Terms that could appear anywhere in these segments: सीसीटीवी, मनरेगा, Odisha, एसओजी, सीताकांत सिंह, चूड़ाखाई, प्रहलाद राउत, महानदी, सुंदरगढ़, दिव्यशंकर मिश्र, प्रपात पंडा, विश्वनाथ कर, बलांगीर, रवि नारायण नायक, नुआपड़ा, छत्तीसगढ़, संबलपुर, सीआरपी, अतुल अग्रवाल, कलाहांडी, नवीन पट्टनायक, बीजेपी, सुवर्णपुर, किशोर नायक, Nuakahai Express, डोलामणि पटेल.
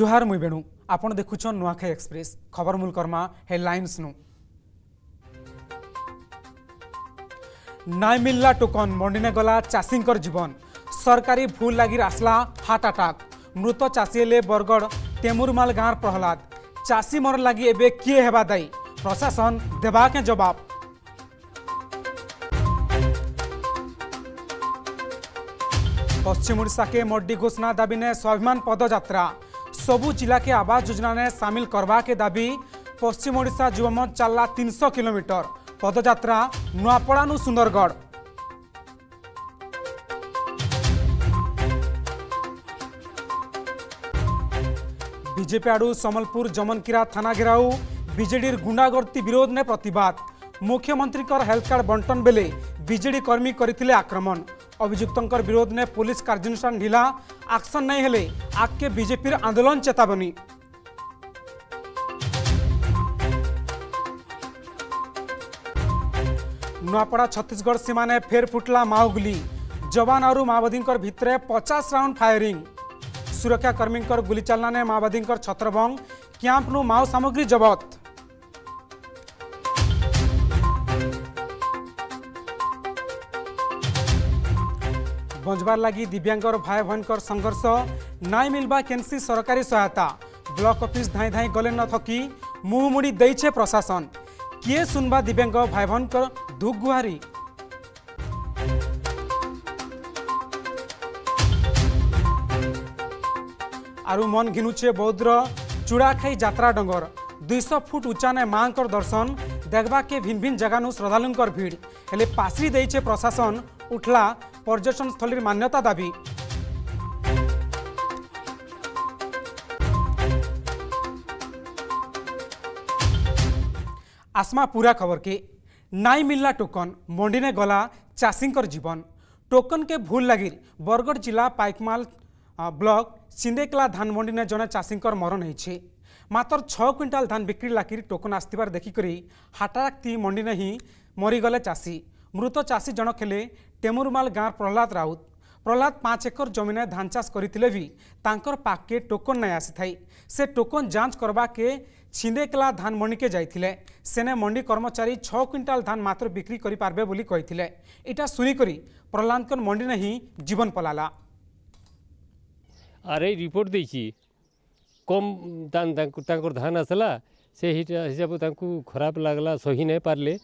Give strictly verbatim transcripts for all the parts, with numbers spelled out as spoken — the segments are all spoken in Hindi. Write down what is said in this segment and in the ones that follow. जोहार मुई बेणु आपण देखुछन नुआखाई एक्सप्रेस खबर मूल कर्मा हेडलाइंस नु नाय मिलला टोकन मंडीने गला चासिंकर जीवन सरकारी भूल लागिर आसला हार्ट अटैक मृत चासी ले बरगड़ तेमुरमाल गांर प्रहलाद चासी मर लगी एबे किए हेबा दायी प्रशासन देबा के जवाब। पश्चिम ओडिशा के मड्डी घोषणा दाबी ने स्वाभिमान पदयात्रा सबू जिला के आवास योजना ने शामिल करवा के दाबी पश्चिम ओडिशा युवामंच चलला तीन सौ किलोमीटर पदयात्रा नुआपड़ा नु सुंदरगढ़। बीजेपी आड़ू समलपुर जमनकीरा थाना घेराऊ बीजेडी गुंडागर्दी विरोध ने प्रतिवाद मुख्यमंत्री कर हेल्थ कार्ड बंटन बेले बीजेडी कर्मी करथिले आक्रमण अभियुक्तंकर विरोध ने पुलिस कार्यानुष्ठान ढिला एक्शन नहीं हेले आगे बीजेपी आंदोलन चेतावनी। नुआपड़ा छत्तीसगढ़ सीमा ने फेर फुटला माओगुली जवान और माओवादी भितरे पचास राउंड फायरिंग सुरक्षाकर्मी गुली चलना ने माओवादी छत्रभंग कैंप नु माओ सामग्री जबत। बंजबार लगी दिव्यांगर भाई भयकर संघर्ष नाई मिलवा केन्सी सरकारी सहायता ब्लॉक ऑफिस धाई धाई गले न थकी मुहमुड़ी देइछे प्रशासन किए सुनवा दिव्यांग भाई भयकर दुख गुहारी। आरु मन घिनुचे बौद्र चूड़ाखाई जात्रा डंगर दुईश फुट उच्चा ने मांकर दर्शन देखबा के भिन्न भिन्न जगह नु श्रद्धालुंकर भीड़ हेले पासरी देइछे प्रशासन उठला पर्यटन स्थलीर मान्यता दाबी। आसमा पूरा खबर के नाई मिलला टोकन मंडी ने गला चासिंकर जीवन टोकन के भूल लगी बरगढ़ जिला पाइकमाल ब्लॉक सिंदेकला धान मंडी ने जने चासिंकर मरण होइछे मात्र छह क्विंटाल धान बिक्री लागिर टोकन आसतिबार देखिकरी हाटाराक्ती मंडी ने ही मरीगले चासी मृत चासी जनक हेले टेमुरमाल गांर प्रहलाद राउत प्रहलाद पाँच एकर जमीन धान चाष करथिले भी तांकर पाके टोकन नहीं आसी थाई से टोकन जांच करवा के छिंदेकला धान मंडी के जाइथिले सेने मंडी कर्मचारी छह क्विंटाल धान मात्र बिक्री करि पारबे बोली कहिथिले इटा सुनिकरी प्रहलाद मंडी ने ही जीवन पलाला। आरे रिपोर्ट देखी कम धान धान आसला से हिसाब खराब लगला सही नहीं पारे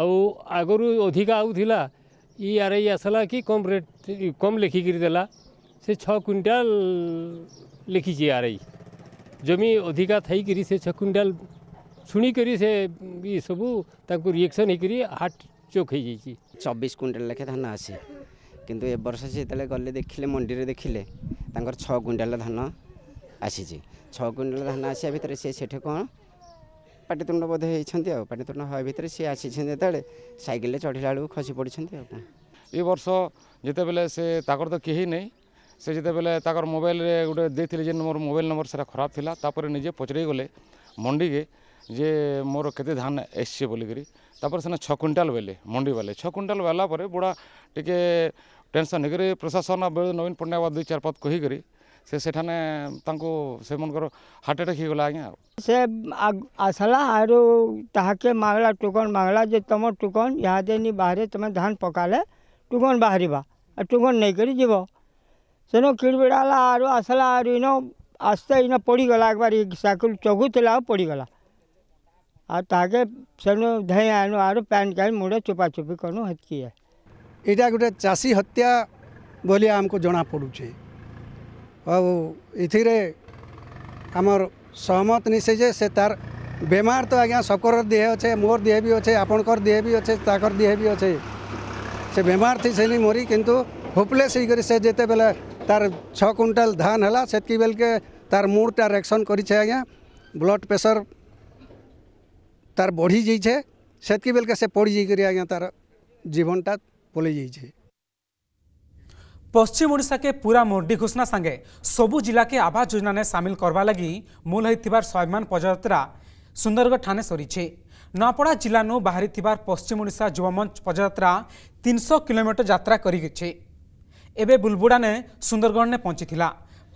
आगु अधिका आउला इ आर आसला कि कम रेट कम लिखिकी देला से छः क्विंटाल लिखी आर जमी अधिका थी से छः क्विंटाल शुणिक से सबू ताकू रिएक्शन हो हार्ट चोक हो जाए चौबीस क्विंटाल लेखे धान आसे किंतु ए वर्ष से जो गले देखिले मंडी रे देखिले तांकर छः क्विंटाल धान आसी छः क्विंटाल धान आसा भितर से सेठे कौन पाटितुंड बोधे होती पाटितुंड हवा भितर सी आसी जो सैकेल चढ़ला बेलू खसी पड़ी ये वर्ष जिते बेले से ताकर तो कहीं नहीं से जिते बेले ताकर मोबाइल गोटे देते जेन मोर मोबाइल नंबर से खराब थिला तापर निजे पचरे गले मंडी के जे मोर केते धान एससी बोलिकी तापर से छः क्विंटाल बेले मंडी वाले छः क्विंटाल वाला पर बुढ़ा टिके टेंशन होकर प्रशासन नवीन पट्टनायक दुई चार पद कहीकि से सेठाने तांको से मनकर हार्ट अटैक हो गला आज्ञा से आसला आरो ताके मांगला टोकन मांगला जे तुम टोकन यहाँ देनी बाहर तुम धान पकाले टोकन बाहर टोकन नहीं करी जीव सेनो किड़बिड़ाला आरो आसला आरो इनो आस्ते इनो पड़गला एक बार एक साइकिल चगुला पड़गला आ ताके सेनो धई आनु आरो पैन का मुड़े चुपा चुपी करूँ हेतकी है यहाँ गोटे चाषी हत्या बोली आमको जना पड़ुचे आमर सहमत नहीं से, से तार बेमार तो आज्ञा सकर देह अच्छे मोर देह भी अच्छे आपणकर देह भी अच्छे ताकर देह भी अच्छे से बेमार थी से नहीं मरी किंतु होपलेस होकर से जेते बेला तार छः क्विंटाल धान है सेतकी बेल के तार मूडटा रेक्शन करें आज्ञा ब्लड प्रेसर तार बढ़ी जाइए सेतकी बेल के से पड़ जाकर आज्ञा तार जीवनटा पलै जाइए। पश्चिम ओडिशा के पूरा मंडी घोषणा संगे सबू जिला के आवास योजना ने शामिल करवा लगी मूल होइथिबार स्वाभिमान पदयात्रा सुंदरगढ़ थाने सरीछे नुआपड़ा जिला नु बाहरी थिबार पश्चिम ओडिशा युवामंच पदयात्रा तीन सौ किलोमीटर यात्रा करिछे एबे बुलबुड़ा ने सुंदरगढ़ ने पहुंची थिला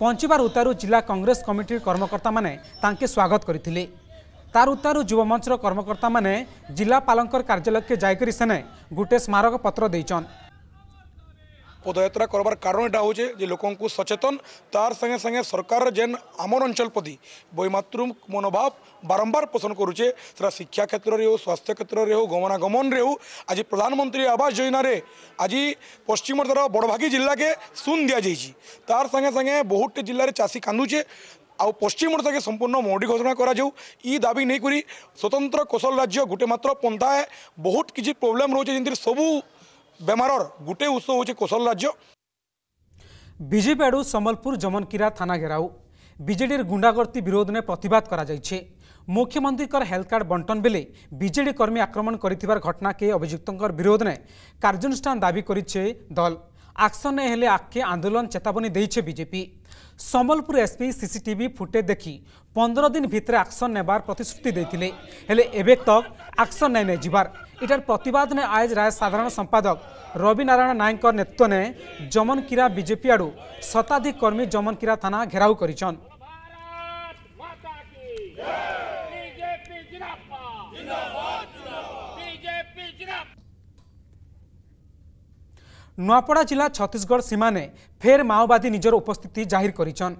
पहुंचवार उतारू जिला कांग्रेस कमिटी कर्मकर्ता माने तांके स्वागत करथिले। तार उतारू युवा मंच कर्मकर्ता माने जिलापालंकर कार्यालय के जायकरी सेने गोटे स्मारक पत्र देइछन। पदयात्रा करबार कारण एटा होचे जे लोकों को सचेतन तार संगे संगे सरकार जेन आम अंचल प्रति बैमातृम मनोभाव बारंबार पोषण करुचे से शिक्षा क्षेत्र में हो, स्वास्थ्य क्षेत्र में हो, गमनागमन हो। आज प्रधानमंत्री आवास योजना आज पश्चिम तरफ बड़भागी जिला के सुन दि जाइए। तार संगे संगे बहुत जिले में चाषी कांदुचे आ पश्चिम ओडिशा के संपूर्ण मौडी घोषणा करा जाऊ। ई दाबी नहीं करी स्वतंत्र कौशल राज्य गोटे मात्र पंथा है। बहुत किसी प्रोब्लेम रोचे जिन सबू बेमारर गुटे उत्सव होचे कौशल राज्य। बीजेपी आड़ू संबलपुर जमनकीरा थाना घेराव। बीजेडी गुंडागर्दी विरोध ने प्रतिवाद करा जाइछे। मुख्यमंत्री कर हेल्थ कार्ड बंटन बेले बीजेडी कर्मी आक्रमण करिथिबार घटना के अभियुक्तंकर विरोध ने कार्यानुष्ठान दाबी करिछे दल। एक्शन ने हेले आखे आंदोलन चेतावनी देइछे बीजेपी। संबलपुर SP सीसीटीवी footage देखी पंद्रह दिन भितर एक्शन नेबार प्रतिश्रुति देथिले हेले एबे तक एक्शन नै नै जिबार। इटार प्रतिवाद ने आज राज्य साधारण संपादक रवि नारायण नायक नेतृत्व ने जमनकीरा बीजेपी आड़ू शताधिक कर्मी जमनकीरा थाना घेराव करिछन। नुआपड़ा जिला छत्तीसगढ़ सीमा ने फेर माओवादी निजर उपस्थिति जाहिर करिछन।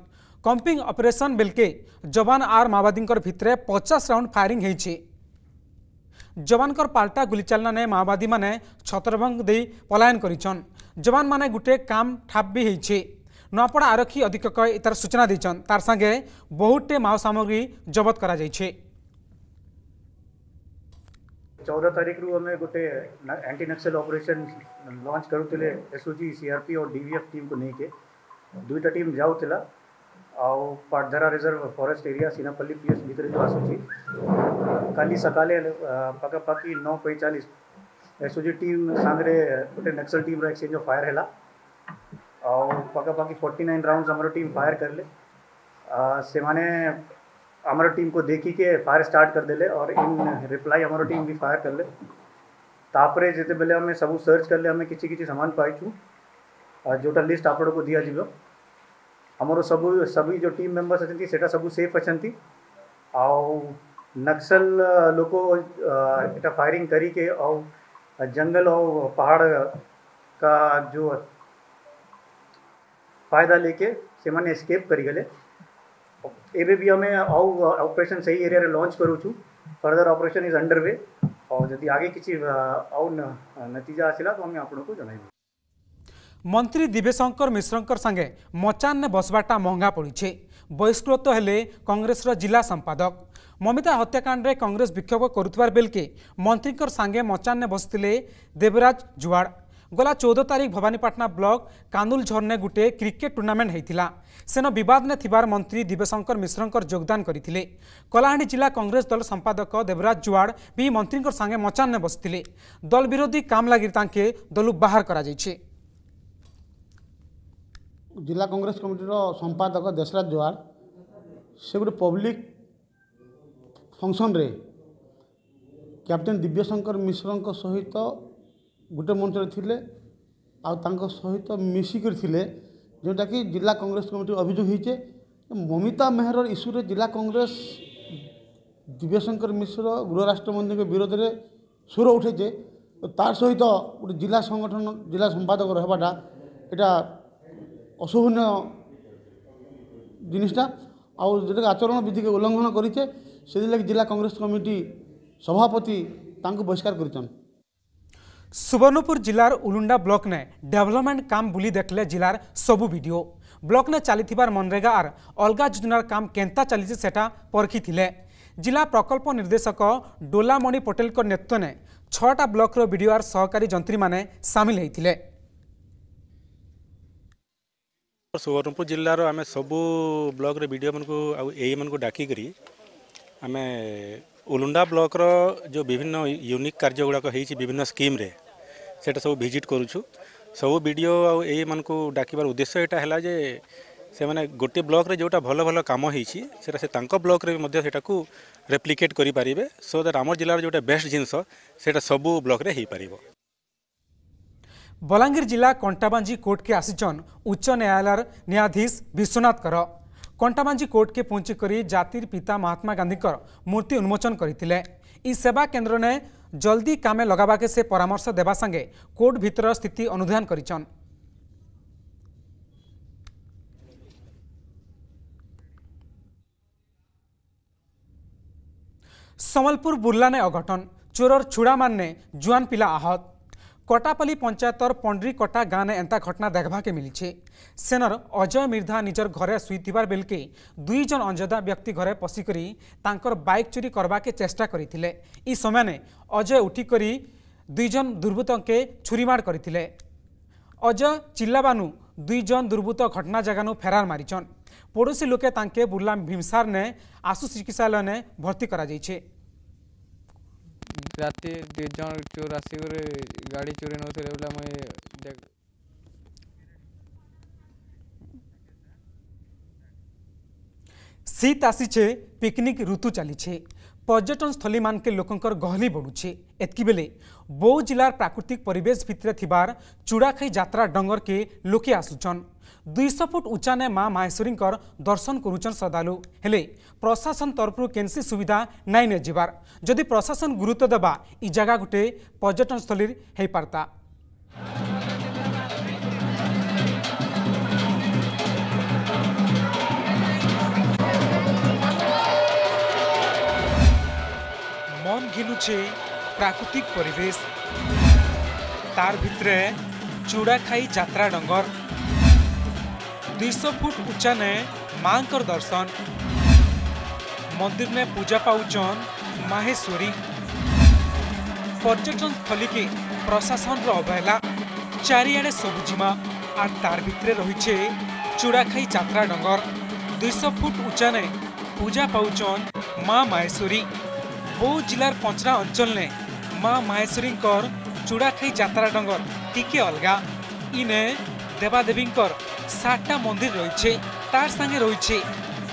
कंपिंग ऑपरेशन बेलके जवान आर माओवादी भितरे पचास राउंड फायरिंग होइछे। जवान कर पाल्टा गुलीचालना ने माओवादी माने छतरभंग दे पलायन करिछन। जवान माने गुटे काम ठाप भी होइछे। नुआपड़ा आरक्षी अधीक्षक इतार सूचना देछन। तार संगे बहुटे माओ सामग्री जब्त करा जाइछे। चौदह तारीख रु हमें गोटे एंटी नक्सल ऑपरेशन लॉन्च करूले एसओजी सीआरपी और डीवीएफ टीम को नहीं के दुईटा टीम जाऊला आउ पाटधरा रिजर्व फॉरेस्ट एरिया सीनापल्ली पीएस भीतर जो आसूची काली सकाले पकापाकी नौ पैंचालीस एसओजी टीम सांगरे गोटे नक्सल टीम एक्सचेंज ऑफ फायर है आउ पकापाकी फोर्टी नाइन राउंड आम टीम फायर करले से माने हमारा टीम को देखी के फायर स्टार्ट कर देले और इन रिप्लाई हमारा टीम भी फायर कर ले। तापरे जिते बेले हमें सबू सर्च कर ले हमें किसी किसी सामान पाइचु जोटा लिस्ट आप को दिया जीव हमारो सबू सभी जो टीम मेम्बर्स अच्छे सेटा सबू सेफ अच्छे आउ नक्सल लोग एटा फायरिंग करी के और जंगल और पहाड़ का जो फायदा लेके से मैंने एस्केप करी गले। एबे भी हमें आउ ऑपरेशन सही एरिया लॉन्च करूचु। Further operation is under way और यदि आगे किसी आउ नतीजा आसला तो हमें आपन को जनाइबो। मंत्री दिव्यशंकर मिश्रंकर संगे मचान ने बसवाटा महंगा पड़ीछे। बहिष्कृत हेले कांग्रेस जिला संपादक। ममिता हत्याकांड रे कांग्रेस विक्षोभ करुतवार बेल के मंत्रीकर संगे मचान ने बसतिले देवराज जुआड़। गला चौदह तारीख भवानीपाटना ब्लॉक कांदुल झरने गुटे क्रिकेट टूर्नामेंट होता सेन बद ने थिबार मंत्री दिव्यशंकर मिश्रंकर योगदान करते। कलाहांडी जिला कांग्रेस दल संपादक देवराज जुआड़ भी मंत्री संगे मचान ने बसते। दल विरोधी काम लगी दलू बाहर करा कर जिला कांग्रेस कमिटीर संपादक देशराज जुआड़ से गोटे पब्लिक फंक्शन रे कैप्टेन दिव्यशंकर मिश्रंकर सहित गोटे मंचले आहित मिसिकर जोटा कि जिला कांग्रेस कमिटी अभियोग होचे ममिता मेहर इश्यूरे जिला कांग्रेस दिव्यशंकर मिश्र गृह राष्ट्रमंत्री के विरोध में सुर उठेचे तार सहित गोटे जिला संगठन जिला संपादक रहाटा यहाँ असहनीय जिनिसटा आटा आचरण विधि के उल्लंघन करेचे से लगे जिला कांग्रेस कमिटी सभापति बहिष्कार कर। सुवर्णपुर जिलार उलुंडा ब्लॉक ने डेवलपमेंट काम बुली देखले जिलार सबु वीडियो। ब्लॉक ने चलीथिबार मनरेगा आर अलगा योजनार काम केंता चलीचे सेटा परखी थिले। जिला प्रकल्प निर्देशक डोलामणि पटेल को नेतृत्व ने छटा ब्लॉक रो वीडियो आर सहकारी जंत्री माने सामिल हेतिले। सुवर्णपुर जिल्ला रो आमे सबु ब्लॉक रे वीडियो मन को आ एई मन को डाकी करी आमे उलुंडा ब्लॉक रो जो विभिन्न यूनिक कार्य गुड़ाक विभिन्न स्कीम रे सेटा सब भिजिट करूछु। सब वीडियो आउ ए मन को डाकिबार उद्देश्य एटा हैला जे से माने गोटे ब्लॉक रे जोटा भल भल काम होईछि सेटा से तांको ब्लॉक रे मध्ये सेटा को रेप्लिकेट करि पारिबे सो दैट आमर जिल्ला रे जोटा बेस्ट जिंस सेटा सब ब्लॉक रे हेई पारिबो। बलांगीर जिला कंटाबांजी कोर्ट के आसीचन उच्च न्यायालय न्यायाधीश विश्वनाथ कर कंटाबांजी कोर्ट के पहुंची करी जातिर पिता महात्मा गांधी कर मूर्ति उन्मोचन करते। इस सेवा केंद्र ने जल्दी कामे लगावा के से परामर्श देवा संगे कोर्ट भीतर स्थिति अनुधान करिछन। संबलपुर बुर्लाने अघटन, चोरर छुड़ा मानने जुआन पिला आहत। कटापल्ली पंचायतर पंडरी कटा गाँव में एंता घटना देखा के मिली। सेनर अजय मिर्धा निजर घरे शुईथिबार बेलके दुई जन अंजदा व्यक्ति घरे पशिकरी तांकर बाइक चोरी करबा के चेष्टा करथिले। इ समय ने अजय उठिकरी दुई जन दुर्बृत्त के छुरीमाड़ करथिले। अजय चिल्लाबानु दुई जन दुर्बृत्त घटना जगानु फेरार मारिछन। पड़ोशी लोके तांके बुर्ला भीमसार ने आशु चिकित्सालय ने भर्ती करा जाइछे। रात दु जन चोर आसिक गाड़ी चोरी नौ बोले शीत आसीचे, पिकनिक ऋतु चली पर्यटन स्थली मान के लोकंकर गहली बढ़ुचे। एतकी बेले बौद्ध जिलार प्राकृतिक परिवेश भितर थिबार चूड़ाखाई जात्रा डंगर के लोके आसुचन। दुईश फुट उचाने माँ माहेश्वरी दर्शन करुचन श्रद्धालु। हेले प्रशासन तरफु केनसी सुविधा नाई ने जबार जदि प्रशासन गुरुत्व देवा इ जगह गोटे पर्यटन स्थली है पारता। मन घिनुचे प्राकृतिक परिवेश, तार भितरे चूड़ाखाई जात्रा डंगर, दुईश फुट उच्चा ने माँ कर दर्शन, मंदिर ने पूजा पाउचन माहेश्वरी। पर्यटन स्थली के प्रशासन अवहेला, चारिआडे सबुजिमा आर तार भितरे रहीछे चूड़ाखाई जात्रा डंगर, दुईश फुट उच्चा ने पूजा पाउचन माँ माहेश्वरी। बौद्ध जिलार पंचरा अंचल ने माँ माहेश्वरी चूड़ाखाई जात्रा डंगर टिके अलगा। इने देवादेवी सातटा मंदिर रही तार संगे रही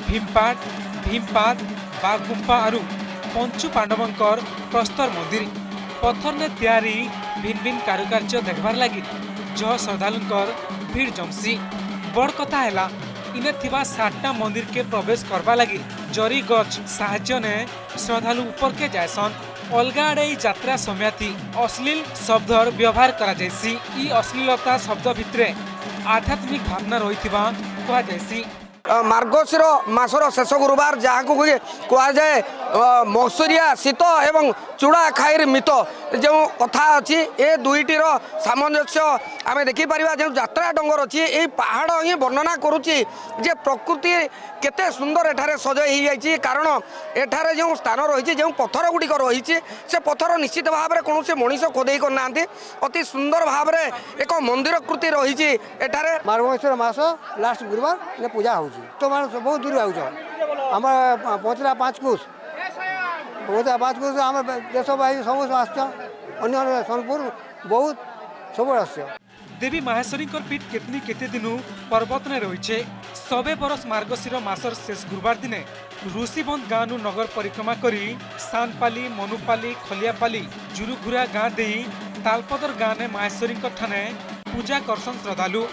भीमपाट, भीमपाद, बागुंपा और पंचु पांडवंकर प्रस्तर मंदिर। पत्थर ने तैयारी भिन्न भिन्न कारुकार्य देखबार लगी जह श्रद्धालुंकर भीड़ जमसी। बड़ कथा है इने थिबा सातटा मंदिर के प्रवेश करवा लगी जरी गच साहाय्य ने श्रद्धालु ऊपर के जायसन। अलगा आड़े यात्रा समयाती अश्लील शब्द व्यवहार करा जायसी। ई अश्लीलता शब्द भितर आध्यात्मिक भावना रही कहा जायसी। मार्गशीर मासर शेष गुरुवार जहाँ कहुए मसूरिया शीत एवं चूड़ा खाईर मित जो कथा अच्छी ए दुईटीर सामंजस्य आम देखिपर जो जात्रा डंगर अच्छी ये पहाड़ ही वर्णना करुच्ची जे प्रकृति केते सुंदर एठारे सजाई हो जाए। कारण एठारे जो स्थान रही जो पथर गुड़िक रही से पथर निश्चित भाव में कौन से मनीष खोदे करना अति सुंदर भाव में एक मंदिर कृति रही। मार्गशीर मास लास्ट गुरुवार पूजा हो तो मैं बहुत दूर आऊँ आम पचरा पाँच कुश पचरा पाँच कुश आम देश भाई समस्त आसन्य सोनपुर बहुत सब आस। देवी माहेश्वरी पीठ केतनी केते दिनु पर्वत ने रहीचे। सबे बरस मार्गशीर मासर शेष गुरुवार दिने ऋषिबंध गाँव नगर परिक्रमा करी सानपाली, मनुपाली, खलियापाली, जुरुघुरा गाँ दे तालपदर गाँ ने माहेश्वरी ठाने पूजा करसन श्रद्धालु।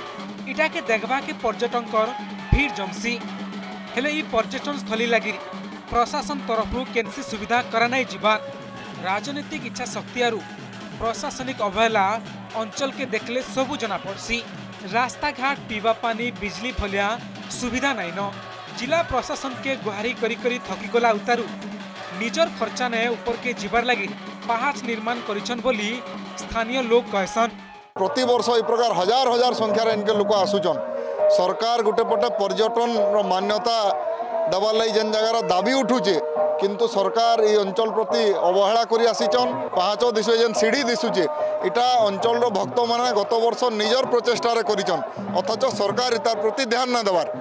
इटा के देखवा के पर्यटक भीड़ जमसी। हेले ई पर्यटन स्थली लगी प्रशासन तरफु केनसी सुविधा करानाई जबार राजनीतिक इच्छा शक्ति आरु प्रशासनिक अवहेला अंचल के देखले सबू जना पड़सी। रास्ता घाट, पीवा पानी, बिजली भलिया सुविधा नाई न। जिला प्रशासन के गुहारी करी करी थकीगला उतारू निजर खर्चा ने ऊपर के जीवार लगी पहाड़ निर्माण करिछन बोली स्थानीय लोग कहसन। प्रति वर्ष ए प्रकार हजार हजार संख्यार इनके लोक आसुचन। सरकार गोटे पटे पर्यटन मान्यता देवार लगी जेन जगार दाबी उठुचे किंतु सरकार ये अंचल प्रति अवहेला करी आसीचन। पाँच दिशे जेन सीढ़ी दिशुचे इटा अंचल भक्त मैंने गत वर्ष निजर प्रचेष्टार करिछन अथच सरकार इतार प्रति ध्यान ना देवार।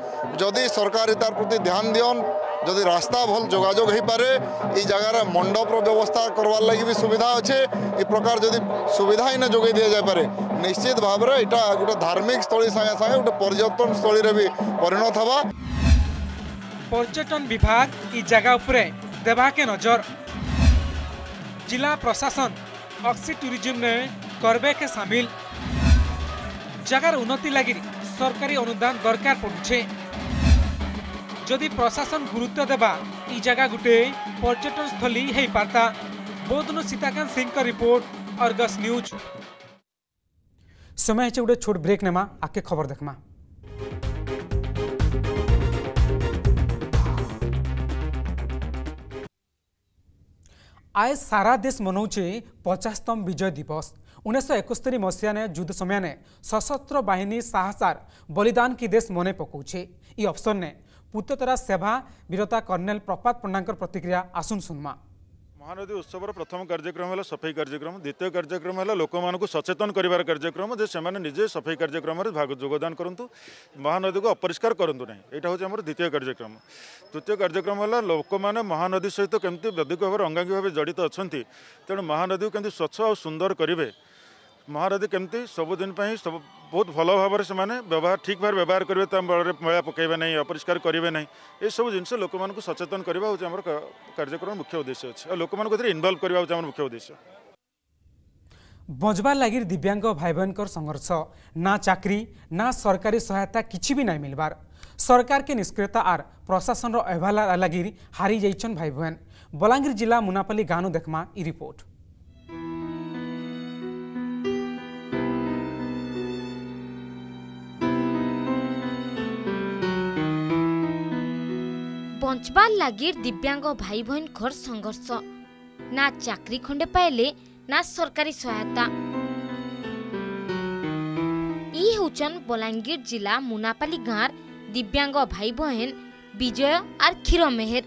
जदि सरकार इतार प्रति ध्यान दियन जदि रास्ता भल जोगाजोग हो पारे ये जगार मंडपर व्यवस्था करवार लगी भी सुविधा अच्छे। ये प्रकार जदि सुविधा ही ना जोगे दि जापे निश्चित भाव में इटा गोटे धार्मिक स्थल संगे संगे गोटे पर्यटन स्थल भी परिणत हवा। पर्यटन विभाग इ जगह उपरे देवा के नजर। जिला प्रशासन ऑक्सी टूरिज्म ने करबे के शामिल। जगार उन्नति लगी सरकारी अनुदान दरकार पड़ुछे। जदि प्रशासन गुरुत्व देबा इ जगह गुटे पर्यटन स्थली है पारता। बोधनु सीताकांत सिंह का रिपोर्ट अर्गस न्यूज। समय है गोटे छोट ब्रेक नेमा, आके खबर देखमा। आए सारा देश मनाऊे पचासतम विजय दिवस। उन्नीस एकस्तरी मसीहा ने युद्ध समय ने सशस्त्र बाहिनी साहसार बलिदान की देश मने पकाऊे। इ अवसर ने पूर्वतरा सेवा वीरता कर्नेल प्रपात पंडा प्रतिक्रिया आसुन सुनमा। महानदी उत्सव प्रथम कार्यक्रम है सफाई कार्यक्रम, द्वितीय कार्यक्रम है लोक मानक सचेतन करार कार्यक्रम जे से निजे सफाई कार्यक्रम में भाग जोगदान करूँ, महानदी को अपरिष्कार करूँ ना। यहाँ हूँ आम द्वितीय कार्यक्रम। तृतीय कार्यक्रम है लोक मैंने महानदी सहित केमती अधिक भाव में अंगांगी भाव जड़ित अच्छा, तेणु महानदी को स्वच्छ और सुंदर करेंगे। महानदी केमती सबुदिन सब बहुत भल भाव से व्यवहार ठीक भाव व्यवहार करेंगे, तो मैला पकड़े ना, अपरिष्कार करेंगे ना। ये सब जिनस लोक मानक सचेतन करवा हूँ आम कार्यक्रम मुख्य उद्देश्य अच्छे और लोक मानक इनवल्व करवा मुख्य उद्देश्य। बजबार लगी दिव्यांग भाई बहन संघर्ष, ना चाकरी ना सरकारी सहायता किसी भी नहीं मिलबार। सरकार के निष्क्रियता आर प्रशासन अवहेला लगी हारी जाइछन भाई बहन। बलांगीर जिला मुनापाली गाँव देखमा इ रिपोर्ट। पंचबार लगी दिव्यांग भाई बहन घर संघर्ष, ना चाकरी खंडे पाइले ना सरकारी सहायता। ई होचन बलांगीर जिला मुनापाली गाँव दिव्यांग भाई बहन विजय और क्षीर मेहर।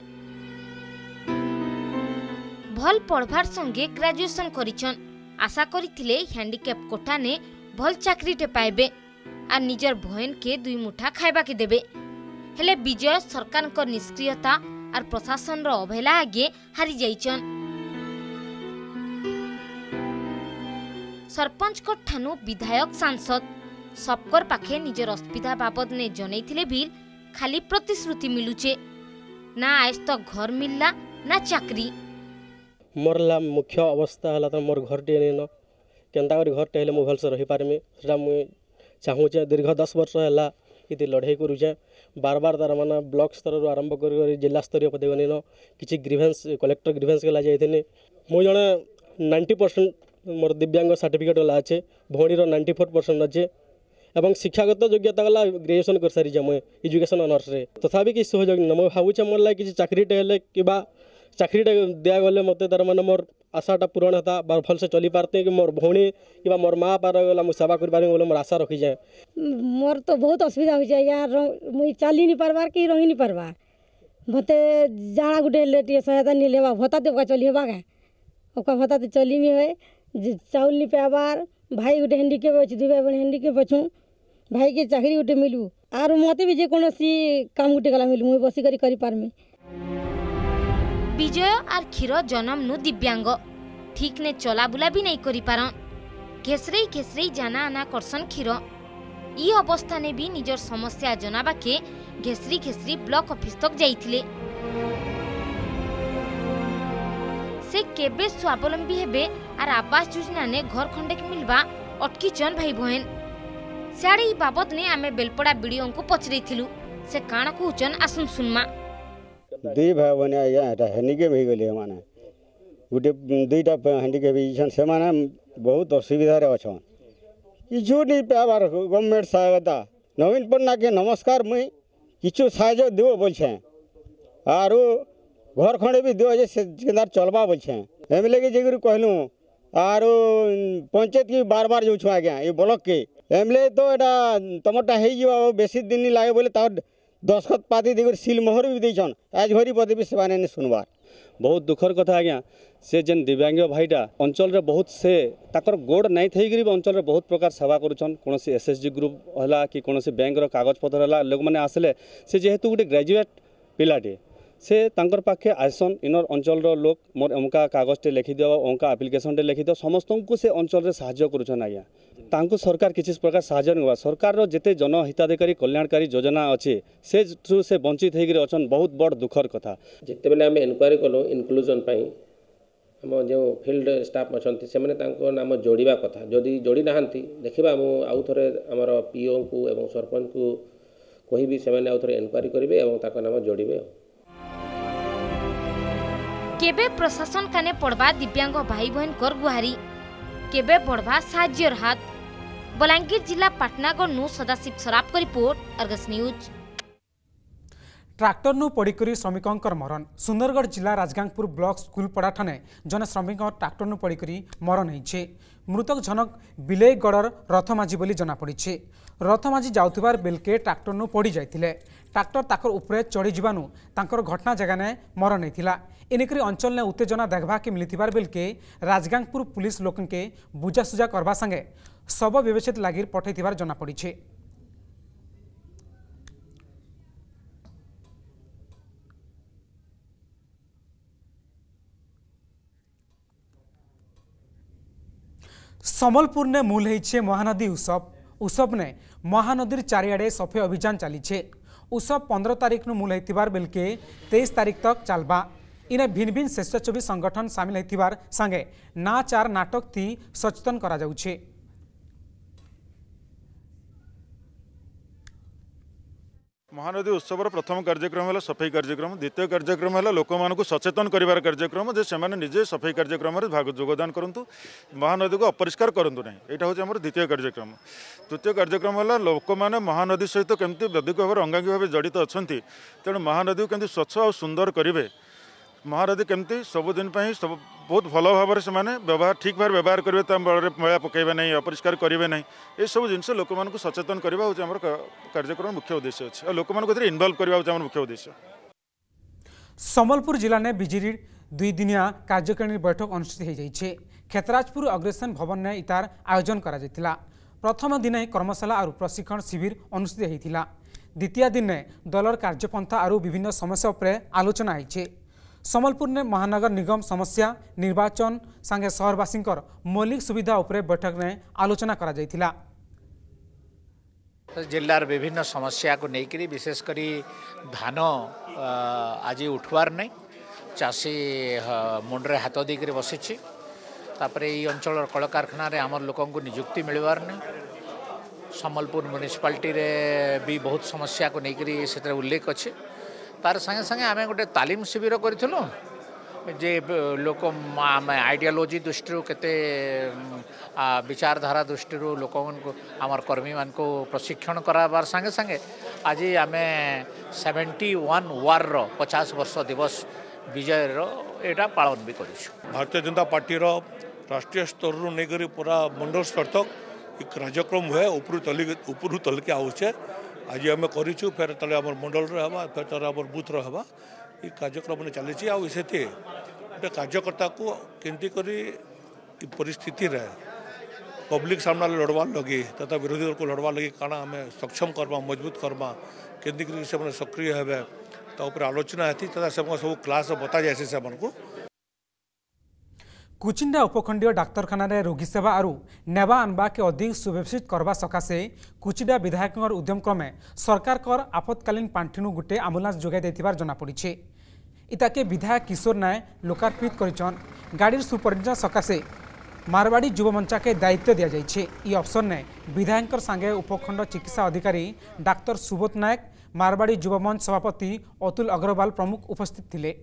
भल पढ़ार संगे ग्रेजुएशन करिछन, आशा करिथिले हैंडिकैप कोठा ने भल चाकरीटे पाइबे और निजर बहन के दुई मुठा खाइबा के देबे। हेले विजय सरकार को निष्क्रियता और प्रशासन रो अवहेला आगे हारी जाइछन। सरपंच को ठानु विधायक सांसद सबकर पाखे निजर असुविधा बाबद ने जनईथिले भी खाली प्रतिश्रुति मिलुचे। ना आज तो घर मिलला ना चाकरी। मोर ला मुख्य अवस्था हला त मोर घर टे न केनता कर घर टेले मो भलसे रहि पारमे सेटा मु चाहूचे। दीर्घ दस वर्ष हला इति लड़ाई करूचे, बार बार तार माना ब्लॉक स्तर आरंभ कर जिला स्तरीय पदवीन किसी ग्रीभेन्स कलेक्टर ग्रीभेन्स गला जाइए। मु जड़े नाइंटी परसेंट मोर दिव्यांग सर्टिफिकेट वाला अच्छे, भौणी नाइंटी फोर परसेंट अच्छे और शिक्षागत योग्यता वाला ग्रेजुएशन कर सारी मुझे एजुकेशन ऑनर्स रे। तथापि कि सहयोग ना मुझे भावुचे मोर लगे किसी चाकरीटे कि चाकरीटे दिगले मत तार माना मोर आशाटा पूरण होता, बार भल से चली पारते कि मोर भौणी कि मोर माँ पार गला मुझे सेवा कर पारे मोर आशा रखी जाए। मोर तो बहुत असुविधा हो जाए यार, मुझे चली नहीं पारबार कि रही नहीं पारबार। मत जाना गोटे टे सहायता नहीं लेवा, भत्ता तो चली हेबा का भत्ता तो चली नहीं है, चाउल नहीं पाइबार। भाई गोटे हैंडिकेप अच्छे, दुई भाई बहन हैंडिकेप अच्छू, भाई के चाकरी गोटे मिलू आर मत भी जेकोसी काम गोटे गला मिलू मुझे बसिक कर पारमी। विजय और क्षीर जन्म नु दिव्यांग, ठीक ने चला बुला भी नहीं करी पारन, घेसरे घेसरे जाना आना करसन क्षीर। ई अवस्था ने भी निजर समस्या जनावा के घेसरी घेसरी ब्लॉक ऑफिस तक जाइथिले। से केबे स्वावलंबी हेबे आर आवास योजना ने घर खंडे मिलवा अटकी चन भाई बहन। साड़ी बाबत ने आमे बेलपड़ा बीडीओ को पचरैथिलु, से काण कहूचन आसुन सुनमा। दुई भाई बहन आज हैंडिकेप हो गले, मैंने गोटे दुईटा हैंडिकेप होने से बहुत असुविधार अच्छा, किचु नहीं पाइबार। गवर्नमेंट सहायता नवीन पटनायक के नमस्कार, मुई किचु सहाय दिव बोलछे आर घर खंडे भी दिव जे के चलवा बोलछे। एम एल के जेगुरी कहलूँ आर पंचायत की बार बार जाऊँ आज्ञा ये ब्लॉक के एम एल ए तो यहाँ तमटा हो बेसी दिन नहीं लगे बोले तर दस्खत पाती देकर सील मोहर भी देछन, आज भरी पदे भी सेवा नहीं सुनवार। बहुत दुखर कथा आज्ञा, से जेन दिव्यांग भाईटा अंचल रे बहुत से ताकर गोड़ नहीं थई गरी अंचल रे बहुत प्रकार सेवा करूछन। कोनोसी एसएसजी ग्रुप होला कि कोनोसी बैंक रो कागज पत्र होला, लोग माने आसले से जेहेतु गोटे ग्रेजुएट पिलाटे से तांकर पाखे आसन इनर अंचल रो लोग मोर अमका कागजटे लिखिदेव अमका आप्लिकेसन टे लिखिदेव समस्त को से अंचल रे साहाय्य करूछन। आज्ञा तांको सरकार किसी प्रकार साहाय्य नवा, सरकार रो जेते जन हिताधिकारी कल्याणकारी योजना अछि से थ्रू से वंचित होकर अछन, बहुत बड़ दुखर कथा। जिते बेले आमे इन्क्वायरी कलो इनक्लूजन पई आम जो फिल्ड स्टाफ अच्छा से नाम जोड़ा कथा जदि जोड़ी ना देखा मुझे आउ थे आमर पीओ को सरपंच को कहि से आउ थे एनक्वारी करेंगे और नाम जोड़े। केबे प्रशासन काने पड़वा दिव्यांग भाई बहन कर गुहारी केबे बढ़वा साहाय्यर हाथ। बलांगीर जिला पाटनागढ़ नु सदाशिव सराफ की रिपोर्ट अर्गस न्यूज। ट्रैक्टर नु पड़िकरी श्रमिकों मरण। सुंदरगढ़ जिला राजगांगपुर ब्लॉक स्कूलपड़ा थाने जन श्रमिक ट्रैक्टर नु पड़िकरी मरण होइछे। मृतक जनक बिलेईगढ़र रथमाझी बोली जनापड़े। रथमाझी जाउथिबार बेलके ट्रैक्टर नु पड़ी जाइतिले। ट्रैक्टर ताकर उपरे चढ़ी जीवानु तांकर घटना जगह ने मरण होइतिला। एनेकरी अंचल ने उत्तेजना देखा कि मिलथिबार बेलके राजगांगपुर पुलिस लोकन के बुझासुझा करवा संगे शव व्यवस्थित लागिर पठैथिबार जनापड़े। संबलपुर ने मूल है महानदी उत्सव। उत्सव ने महानदीर चारियाड़े सफे अभियान चलीछे। उत्सव पंद्रह तारीख नु मूल होइतिबार बेलके तेईस तारीख तक चलबा। इने भिन्न भिन्न स्वेच्छासेवी संगठन सामिल होइतिबार संगे नाचार नाटक थी सचेतन करा जाउछे। महानदी उत्सवर प्रथम कार्यक्रम है सफाई कार्यक्रम। द्वितीय कार्यक्रम है लोक मानक सचेतन करार कार्यक्रम जे से निजे सफाई कार्यक्रम भाग जोगदान करूँ महानदी को अपरिष्कार करूँ ना। यहाँ हूँ आम द्वितीय कार्यक्रम। तृतीय कार्यक्रम है लोक मैंने महानदी सहित केमती वैदिक भाव अंगांगी भाव जड़ित अच्छा तेणु महानदी को केमती स्वच्छ और सुंदर करेंगे। महानदी केमती सबुदिन सब बहुत भल भाव से व्यवहार ठीक भाव व्यवहार करेंगे तो मेला पकड़े ना अपरिष्कार करेंगे ना। ये सब जिनस लोक मानक सचेतन करवा हूँ आम कार्यक्रम मुख्य उद्देश्य अच्छे और लोक मानक इनवल्व करवा मुख्य उद्देश्य। संबलपुर जिला ने बिजेडी दुईदिनिया कार्यकारिणी बैठक अनुष्ठित हो। खेतराजपुर अग्रसेन भवन ने इतार आयोजन करा। प्रथम दिन कर्मशाला और प्रशिक्षण शिविर अनुष्ठित होता। द्वितीय दिन दलर कार्यपंथा और विभिन्न समस्या उपर आलोचना होती। संबलपुर ने महानगर निगम समस्या निर्वाचन संगे सहरवासी मौलिक सुविधा उपरे बैठक में आलोचना करा जायतिला। जिलार विभिन्न समस्या को लेकर विशेषकर धान आज उठवार नहीं चाषी मुंडरे हाथ देकर बसी अंचल कलकारखाना आम लोक निजुक्ति मिलवार नहीं। संबलपुर म्युनिसिपालिटी भी बहुत समस्या को लेकर से उल्लेख अच्छे। तार संगे संगे आम गोटे तालीम शिविर करूँ जे लोक आइडियोलोजी दृष्टि केते विचारधारा दृष्टि लोक आमर कर्मी मान को प्रशिक्षण कराबार संगे संगे आज आम सेवेन्टी वन वार रो पचास वर्ष दिवस विजय रो एटा पालन भी करूँ। भारतीय जनता पार्टी रो राष्ट्रीय स्तर रू नहीं पूरा मंडल स्तर तक एक कार्यक्रम हुए उपरू तल उपरू तल के आउचे। आज आम करूँ फेर तेल आम मंडल रहा फेर तेल आम बूथ रहा कार्यक्रम चली आते गोटे कार्यकर्ता को केमती करी परिस्थिति रे पब्लिक सामना लड़वार लगी तथा विरोधी दल को लड़वार लगी कारण आम सक्षम करवा मजबूत करवा केमती करी से सक्रिय हे तापर आलोचना होती तथा से सब क्लास बता जाए से को। कुचिंडा उपखंडीय डाक्तखाना रोगी सेवा और नेवा आनवा के अधिक सुव्यवस्थित करवा सकाशे कुचिंडा विधायक उद्यम क्रमे सरकार कर आपत्कालीन पांठिनु गोटे आम्बुलांस जोगाई देथिबार जनापड़े। इताके विधायक किशोर नायक लोकार्पित करिछन। गाड़ी सुपरिजन सकाशे मारवाड़ी युवमंचा के दायित्व दि जाइए। इ अवसर ने विधायक संगे उपखंड चिकित्सा अधिकारी डाक्तर सुबोध नायक मारवाड़ी युवमंच सभापति अतुल अग्रवाल प्रमुख उपस्थित थे।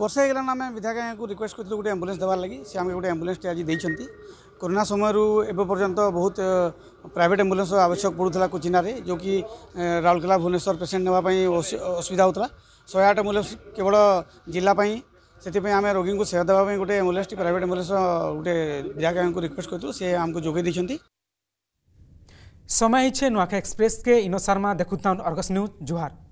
वर्षे होगा आम विधायक रिक्वेस्ट करूँ गोटे एम्बुलेंस देवार लगी से आम गोटे एम्बुलेंस आज देखते। कोरोना समय पर्यंत बहुत प्राइवेट एम्बुलेंस आवश्यक पड़ूला कोचिना जो कि राउरकेला भुवनेश्वर पेसेंट नापी असुविधा होता। शहे आठ एम्बुलेंस केवल जिलापाई से आम रोगी को सेवा देवाई गोटे एम्बुलेंस प्राइवेट एम्बुलेंस गोटे विधायक रिक्वेस्ट करूँ से आमको जोगे देखते। समय है नुआखाई एक्सप्रेस के इनो शर्मा देखुता अर्गस न्यूज। जोहार।